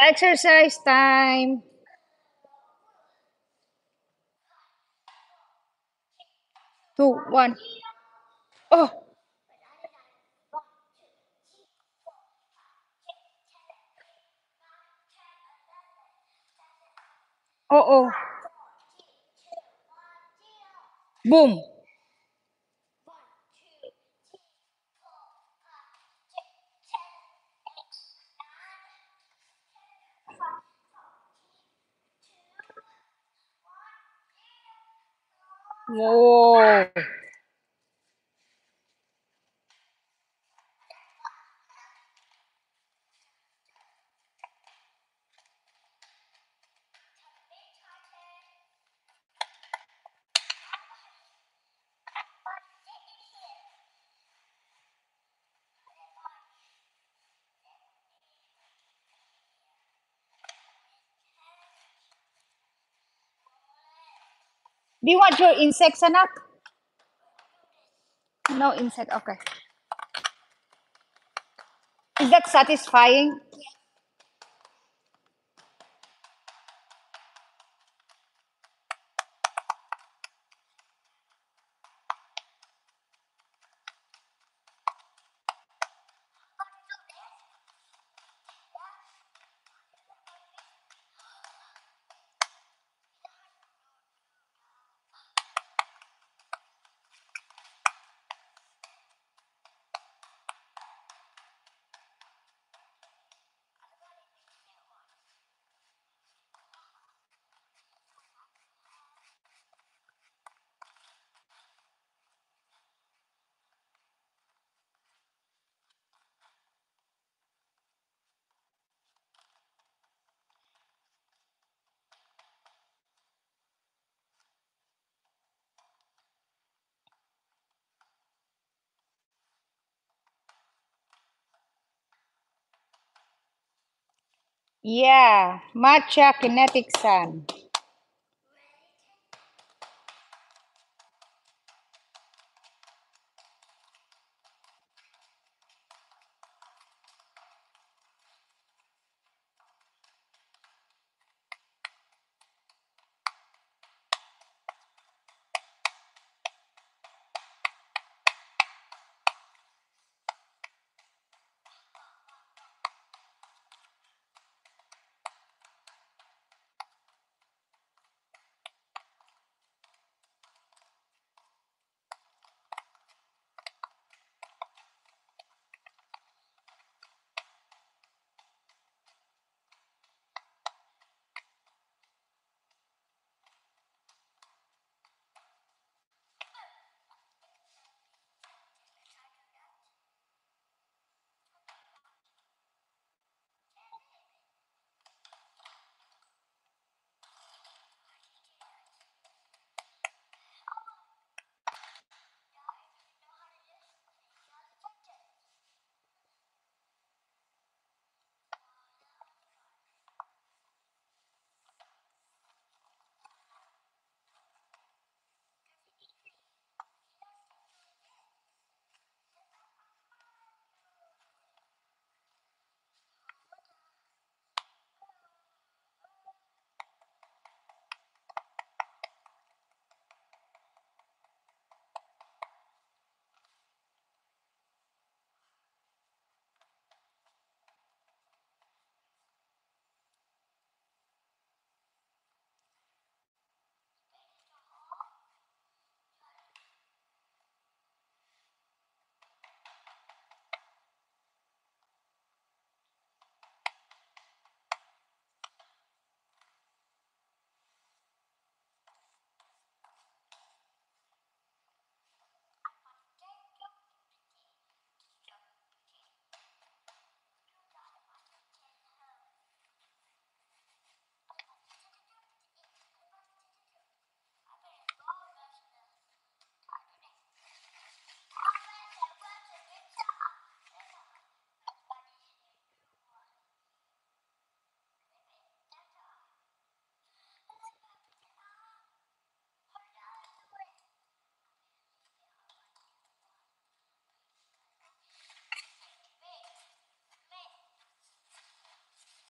Exercise time. Two, one. Oh. Oh. Boom. Whoa. Do you want your insects, anak? No insect, okay. Is that satisfying? Yeah, matcha kinetic sand.